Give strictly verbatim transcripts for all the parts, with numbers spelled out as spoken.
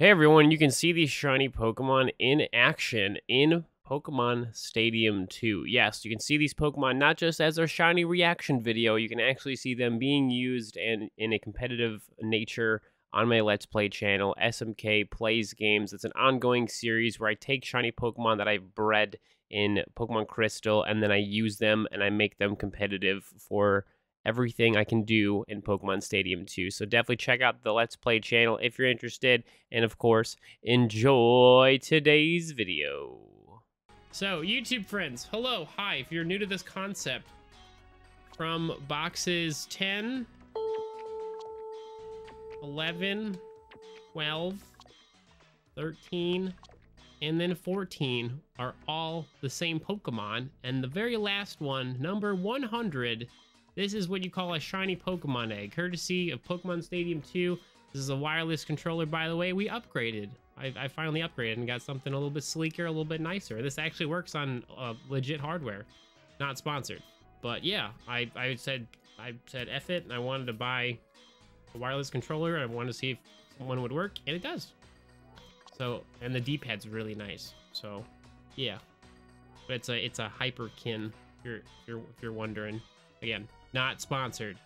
Hey everyone, you can see these shiny Pokemon in action in Pokemon Stadium two. Yes, you can see these Pokemon not just as their shiny reaction video, you can actually see them being used and in a competitive nature on my Let's Play channel, S M K Plays Games. It's an ongoing series where I take shiny Pokemon that I've bred in Pokemon Crystal and then I use them and I make them competitive for everything I can do in Pokemon Stadium two. So definitely check out the Let's Play channel if you're interested. And of course, enjoy today's video. So YouTube friends, hello, hi. If you're new to this concept, from boxes ten, eleven, twelve, thirteen, and then fourteen are all the same Pokemon. And the very last one, number one hundred, this is what you call a shiny Pokemon egg, courtesy of Pokemon Stadium two. This is a wireless controller, by the way. We upgraded. I, I finally upgraded and got something a little bit sleeker, a little bit nicer. This actually works on uh, legit hardware, not sponsored. But yeah, I, I said I said F it, and I wanted to buy a wireless controller, and I wanted to see if someone would work, and it does. So, and the D-pad's really nice. So, yeah, but it's a it's a Hyperkin. If you're if you're if you're wondering, again. Not sponsored.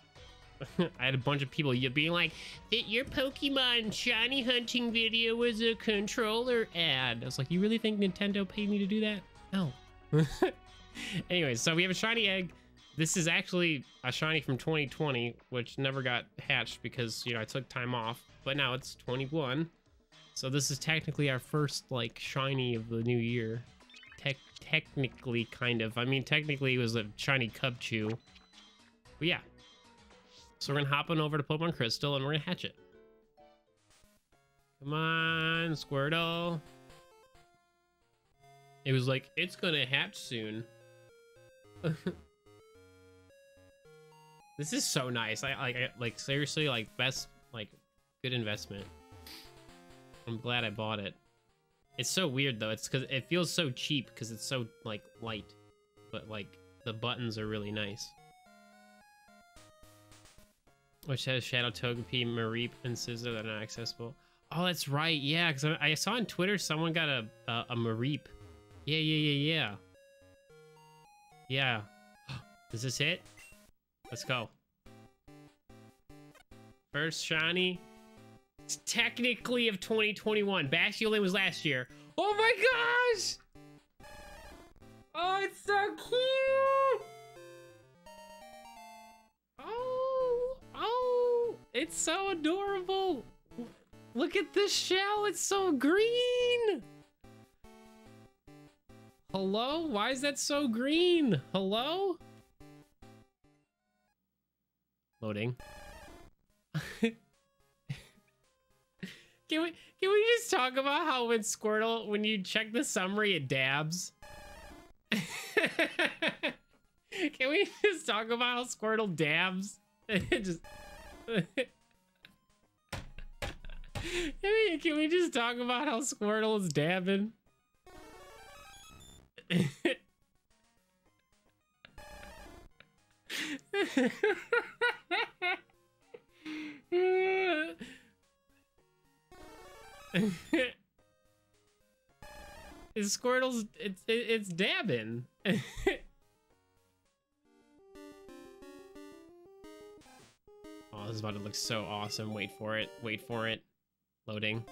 I had a bunch of people being like, that your Pokemon shiny hunting video was a controller ad. I was like, you really think Nintendo paid me to do that? No. Anyways, so we have a shiny egg. This is actually a shiny from twenty twenty, which never got hatched because, you know, I took time off. But now it's twenty-one. So this is technically our first, like, shiny of the new year. Te technically, kind of. I mean, technically, it was a shiny Cubchoo. But yeah, so we're gonna hop on over to Pokemon Crystal and we're gonna hatch it. Come on, Squirtle. It was like, it's gonna hatch soon. This is so nice. I like, like seriously, like best, like good investment. I'm glad I bought it. It's so weird though. It's because it feels so cheap because it's so like light, but like the buttons are really nice. Which has Shadow, Togepi, Mareep, and Scizor that are not accessible. Oh, that's right. Yeah, because I, I saw on Twitter someone got a, a, a Mareep. Yeah, yeah, yeah, yeah. Yeah. Is this it? Let's go. First shiny. It's technically of twenty twenty-one. Basculin was last year. Oh my gosh! Oh, it's so cute! It's so adorable. Look at this shell. It's so green. Hello? Why is that so green? Hello? Loading. can we can we just talk about how with Squirtle, when you check the summary, it dabs? Can we just talk about how Squirtle dabs? It just... can, we, can we just talk about how Squirtle is dabbing? Is Squirtle's it's it, it's dabbing. Oh, this is about to look so awesome. Wait for it. Wait for it. Loading.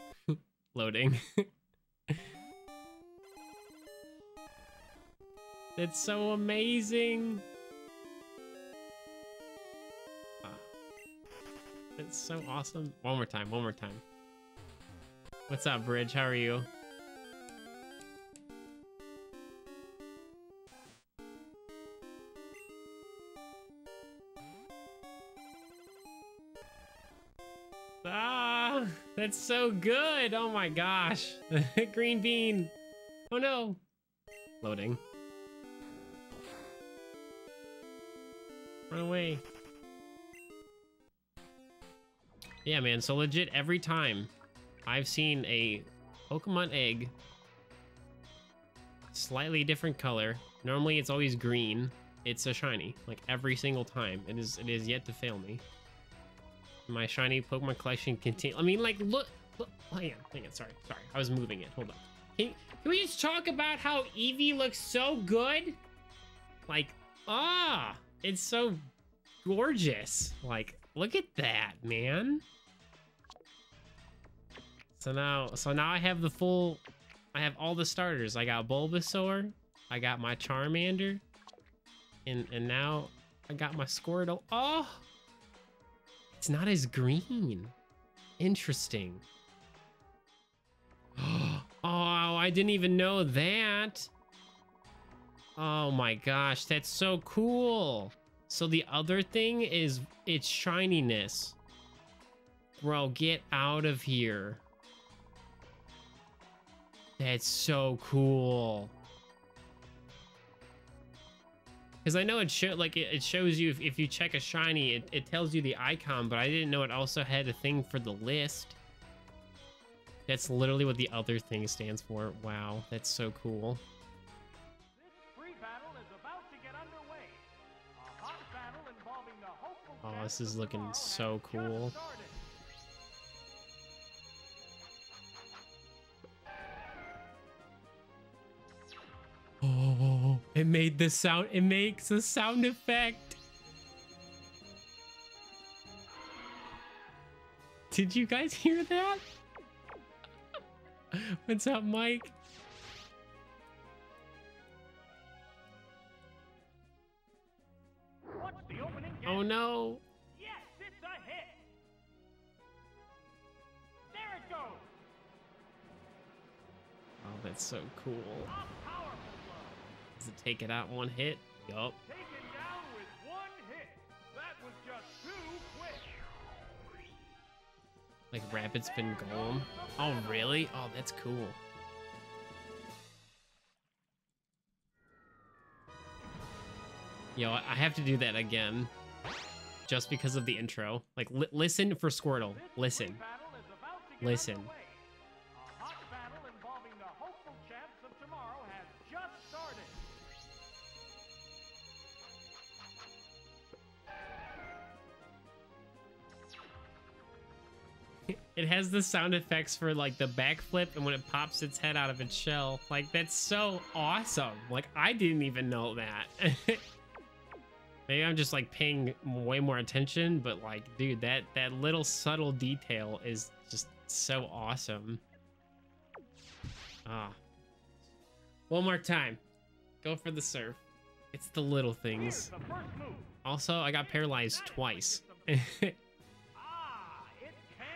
Loading. That's so amazing. Oh. That's so awesome. One more time. One more time. What's up, Bridge? How are you? Ah, that's so good. Oh my gosh. Green bean. Oh no. Loading. Run away. Yeah, man. So legit, every time I've seen a Pokemon egg, slightly different color. Normally it's always green. It's a shiny, like every single time. It is, it is yet to fail me. My shiny Pokemon collection continue. I mean, like, look, hang on, hang on, sorry, sorry. I was moving it, hold on. Can, can we just talk about how Eevee looks so good? Like, ah, it's so gorgeous. Like, look at that, man. So now, so now I have the full, I have all the starters. I got Bulbasaur, I got my Charmander, and, and now I got my Squirtle. Oh, it's not as green. Interesting. Oh, I didn't even know that. Oh my gosh, that's so cool. So the other thing is its shininess. Bro, get out of here. That's so cool. Because I know it show, like it, it shows you if, if you check a shiny, it, it tells you the icon, but I didn't know it also had a thing for the list. That's literally what the other thing stands for. Wow, that's so cool. This free battle is about to get underway. A hot battle involving the hopeful. Oh, this is looking so cool. Oh, it made the sound, it makes a sound effect. Did you guys hear that? What's up, Mike? What's the opening game? Oh no. Yes, it's a hit. There it goes. Oh, that's so cool. To take it out one hit. Yup. Taken down with one hit. That was just too quick. Like Rapid Spin Golem. Oh really? Oh, that's cool. Yo, I have to do that again. Just because of the intro. Like, li listen for Squirtle. Listen. Listen. It has the sound effects for like the backflip and when it pops its head out of its shell. Like, that's so awesome. Like, I didn't even know that. Maybe I'm just like paying way more attention, but like, dude, that that little subtle detail is just so awesome. Ah, one more time, go for the surf. It's the little things. Also, I got paralyzed twice.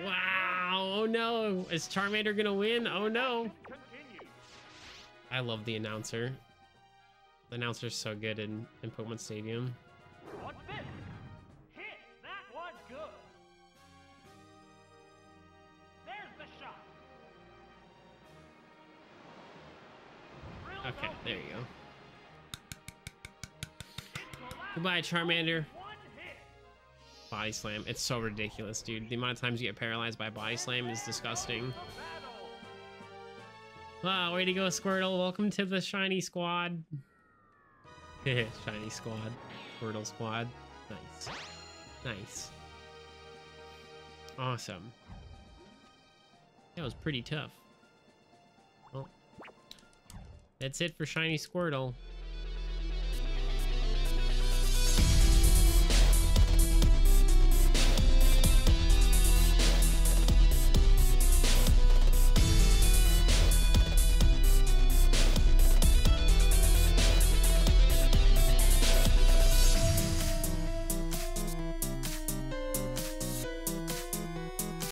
Wow, oh no, is Charmander gonna win? Oh no. I love the announcer. The announcer's so good in, in Pokemon Stadium. What's this? Hit, that was good. There's the shot. Okay, there you go. Goodbye, Charmander. Body slam. It's so ridiculous, dude. The amount of times you get paralyzed by body slam is disgusting. Wow, way to go, Squirtle. Welcome to the shiny squad. Shiny squad. Squirtle squad. Nice. Nice. Awesome. That was pretty tough. Well, that's it for shiny Squirtle.